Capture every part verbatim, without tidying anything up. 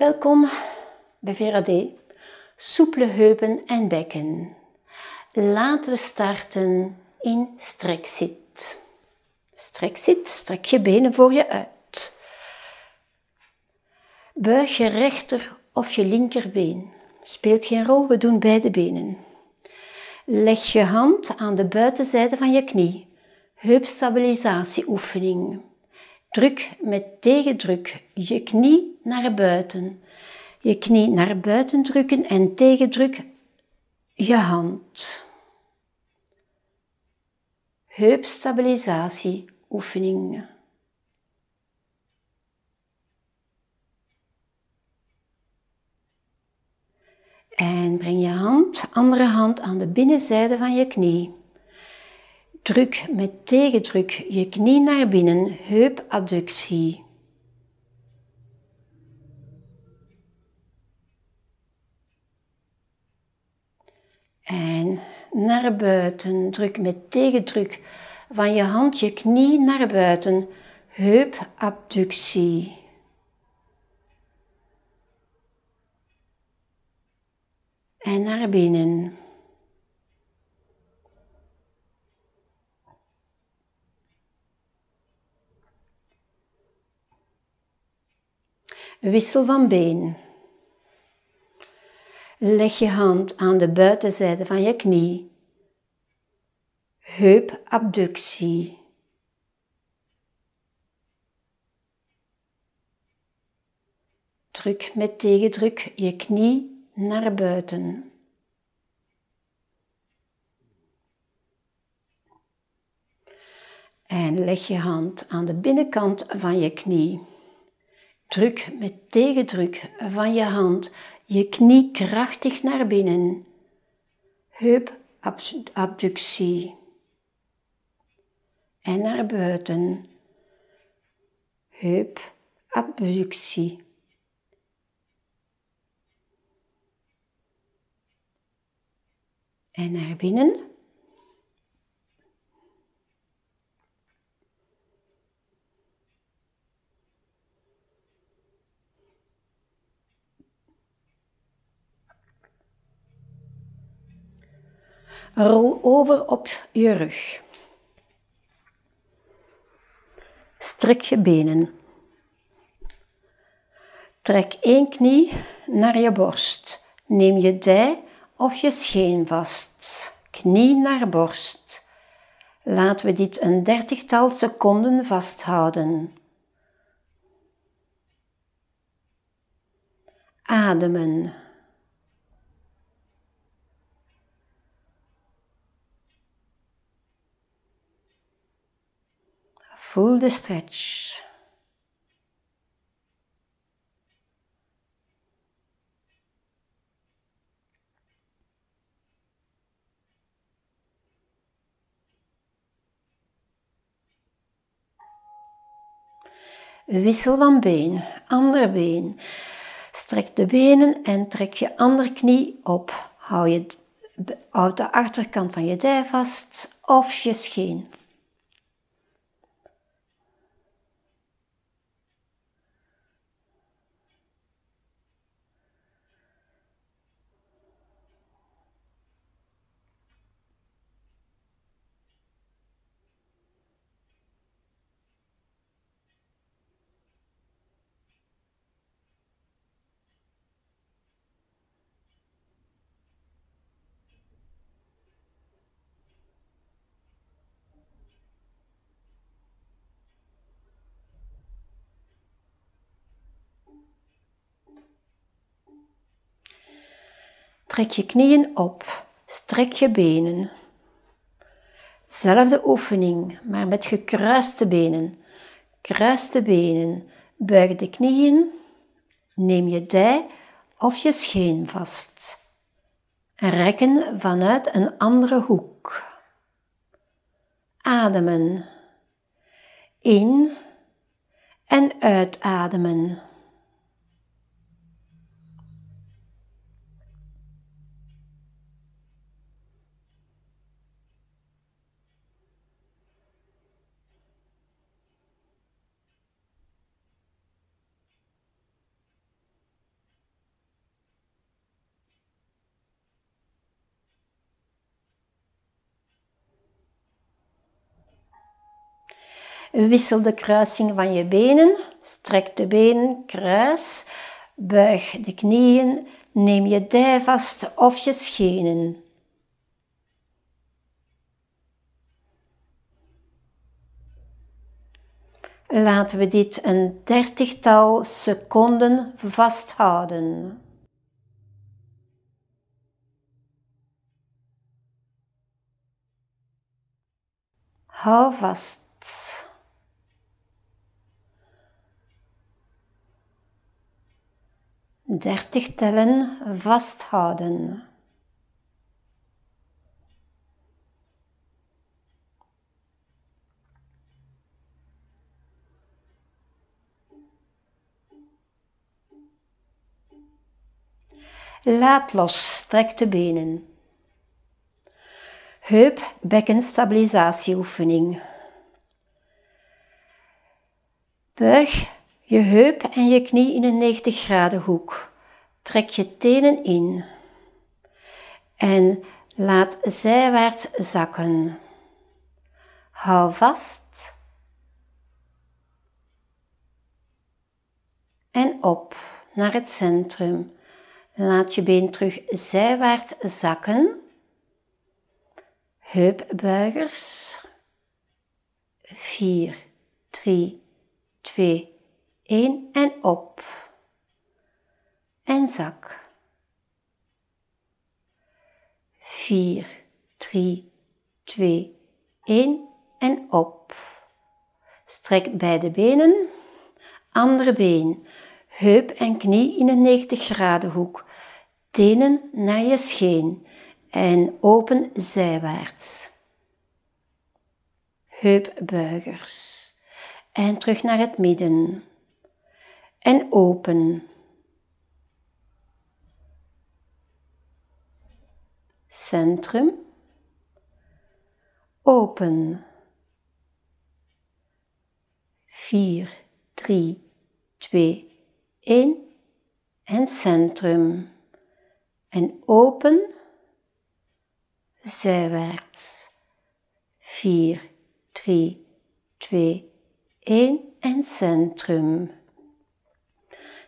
Welkom bij Vera D. Soepele heupen en bekken. Laten we starten in strekzit. Strekzit, strek je benen voor je uit. Buig je rechter of je linkerbeen. Speelt geen rol, we doen beide benen. Leg je hand aan de buitenzijde van je knie. Heupstabilisatieoefening. Druk met tegendruk je knie naar buiten. Je knie naar buiten drukken en tegendruk je hand. Heupstabilisatie oefening. En breng je hand, andere hand aan de binnenzijde van je knie. Druk met tegendruk je knie naar binnen, heupadductie. En naar buiten, druk met tegendruk van je hand je knie naar buiten, heupabductie. En naar binnen. Wissel van been. Leg je hand aan de buitenzijde van je knie. Heupabductie. Druk met tegendruk je knie naar buiten. En leg je hand aan de binnenkant van je knie. Druk met tegendruk van je hand je knie krachtig naar binnen. Heupabductie. En naar buiten. Heupabductie. En naar binnen. Rol over op je rug. Strek je benen. Trek één knie naar je borst. Neem je dij of je scheen vast. Knie naar borst. Laten we dit een dertigtal seconden vasthouden. Ademen. Voel de stretch. Wissel van been, ander been. Strek de benen en trek je andere knie op. Hou je, houd de achterkant van je dij vast of je scheen. Trek je knieën op, strek je benen. Zelfde oefening, maar met gekruiste benen. Kruis de benen, buig de knieën, neem je dij of je scheen vast. Rekken vanuit een andere hoek. Ademen. In en uitademen. Wissel de kruising van je benen. Strek de benen, kruis. Buig de knieën. Neem je dij vast of je schenen. Laten we dit een dertigtal seconden vasthouden. Hou vast. dertig tellen vasthouden. Laat los, strek de benen. Heup, bekken, stabilisatieoefening. Buig je heup en je knie in een negentig graden hoek. Trek je tenen in. En laat zijwaarts zakken. Hou vast. En op naar het centrum. Laat je been terug zijwaarts zakken. Heupbuigers. vier, drie, twee, één en op. En zak. vier, drie, twee, één en op. Strek beide benen. Andere been. Heup en knie in een negentig graden hoek. Tenen naar je scheen en open zijwaarts. Heupbuigers. En terug naar het midden. En open. Centrum. Open. vier, drie, twee, één. En centrum. En open. Zijwaarts. vier, drie, twee, één en centrum.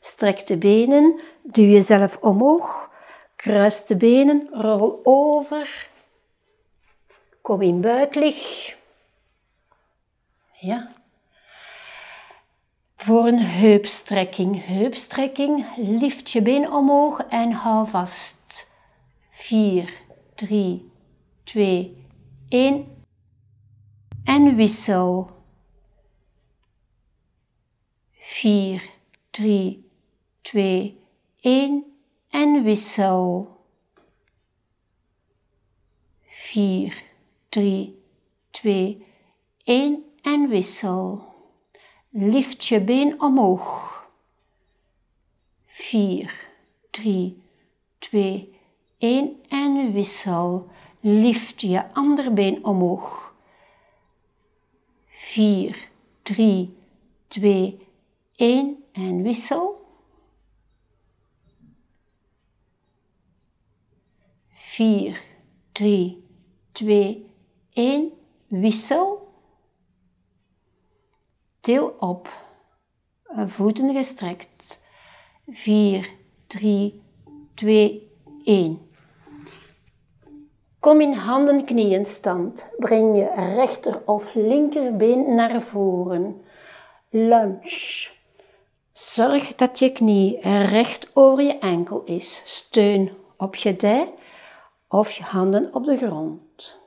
Strek de benen, duw jezelf omhoog, kruis de benen, rol over, kom in buiklig. Ja. Voor een heupstrekking, heupstrekking, lift je been omhoog en hou vast. vier, drie, twee, één en wissel. vier, drie, twee, één en wissel. vier, drie, twee, één en wissel. Lift je been omhoog. vier, drie, twee, één en wissel. Lift je ander been omhoog. vier, drie, twee, één en wissel. vier, drie, twee, één, wissel. Til op. Voeten gestrekt. vier, drie, twee, één. Kom in handen knieën stand. Breng je rechter of linkerbeen naar voren. Lunge. Zorg dat je knie recht over je enkel is. Steun op je dij of je handen op de grond.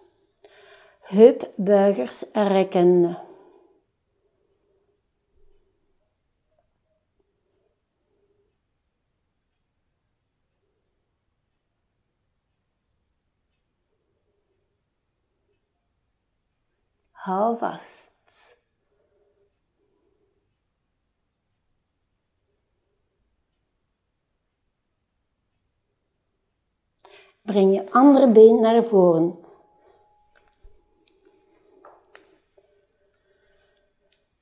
Heupbuigers rekken. Hou vast. Breng je andere been naar voren.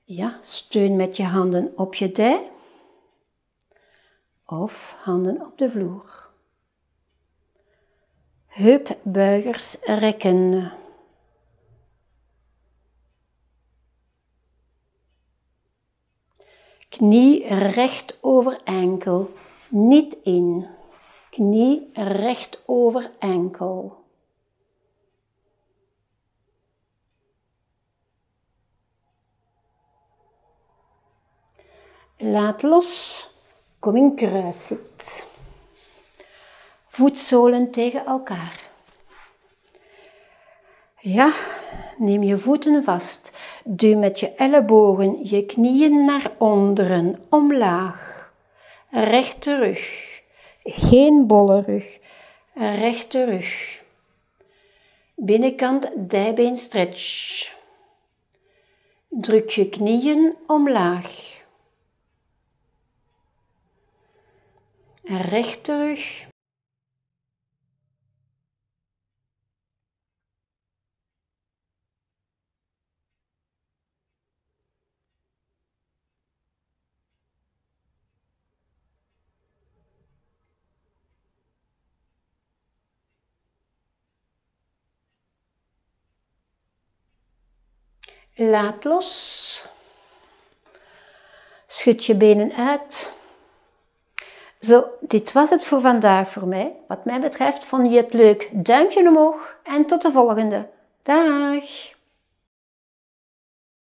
Ja, steun met je handen op je dij. Of handen op de vloer. Heupbuigers rekken. Knie recht over enkel. Niet in. Knie recht over enkel. Laat los. Kom in kruiszit. Voetzolen tegen elkaar. Ja, neem je voeten vast. Duw met je ellebogen je knieën naar onderen, omlaag. Rechte rug. Geen bolle rug. Rechte rug. Binnenkant dijbeen stretch. Druk je knieën omlaag. Rechte rug. Laat los. Schud je benen uit. Zo, dit was het voor vandaag voor mij. Wat mij betreft vond je het leuk? Duimpje omhoog en tot de volgende. Dag!